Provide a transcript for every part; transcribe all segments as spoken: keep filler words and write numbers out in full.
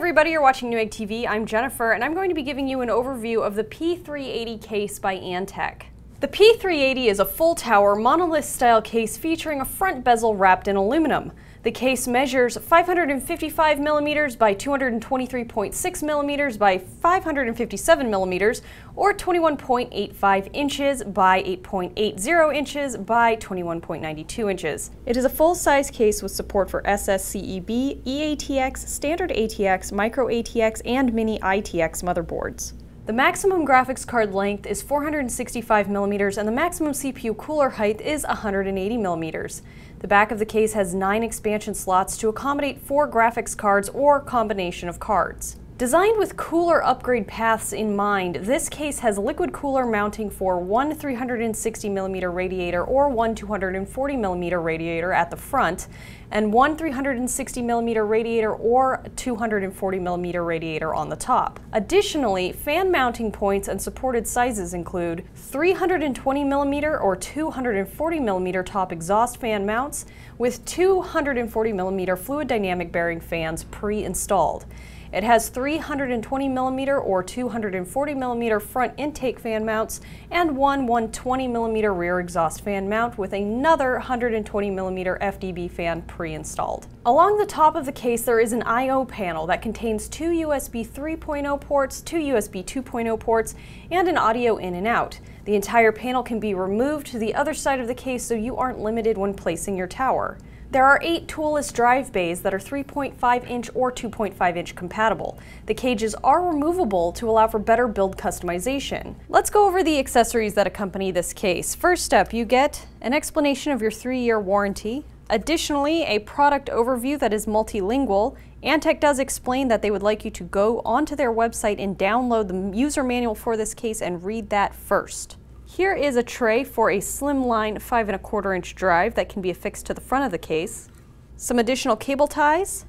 everybody, you're watching Newegg T V. I'm Jennifer and I'm going to be giving you an overview of the P three eighty case by Antec. The P three eighty is a full tower monolith style case featuring a front bezel wrapped in aluminum. The case measures five hundred fifty-five millimeters by two hundred twenty-three point six millimeters by five hundred fifty-seven millimeters, or twenty-one point eight five inches by eight point eight zero inches by twenty-one point nine two inches. It is a full-size case with support for S S I C E B, E A T X, standard A T X, Micro A T X, and Mini I T X motherboards. The maximum graphics card length is four hundred sixty-five millimeters and the maximum C P U cooler height is one hundred eighty millimeters. The back of the case has nine expansion slots to accommodate four graphics cards or combination of cards. Designed with cooler upgrade paths in mind, this case has liquid cooler mounting for one three hundred sixty millimeter radiator or one two hundred forty millimeter radiator at the front, and one three hundred sixty millimeter radiator or two hundred forty millimeter radiator on the top. Additionally, fan mounting points and supported sizes include three hundred twenty millimeter or two hundred forty millimeter top exhaust fan mounts with two hundred forty millimeter fluid dynamic bearing fans pre-installed. It has three hundred twenty millimeter or two hundred forty millimeter front intake fan mounts and one one hundred twenty millimeter rear exhaust fan mount with another one hundred twenty millimeter F D B fan pre-installed. Along the top of the case there is an I O panel that contains two U S B three point oh ports, two U S B two point oh ports, and an audio in and out. The entire panel can be removed to the other side of the case so you aren't limited when placing your tower. There are eight toolless drive bays that are three point five inch or two point five inch compatible. The cages are removable to allow for better build customization. Let's go over the accessories that accompany this case. First up, you get an explanation of your three-year warranty. Additionally, a product overview that is multilingual. Antec does explain that they would like you to go onto their website and download the user manual for this case and read that first. Here is a tray for a slimline five and a quarter inch drive that can be affixed to the front of the case, some additional cable ties,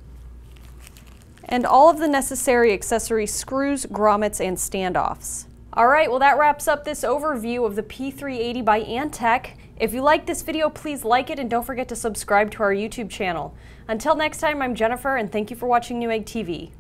and all of the necessary accessory screws, grommets, and standoffs. Alright, well that wraps up this overview of the P three eighty by Antec. If you liked this video, please like it and don't forget to subscribe to our YouTube channel. Until next time, I'm Jennifer and thank you for watching Newegg T V.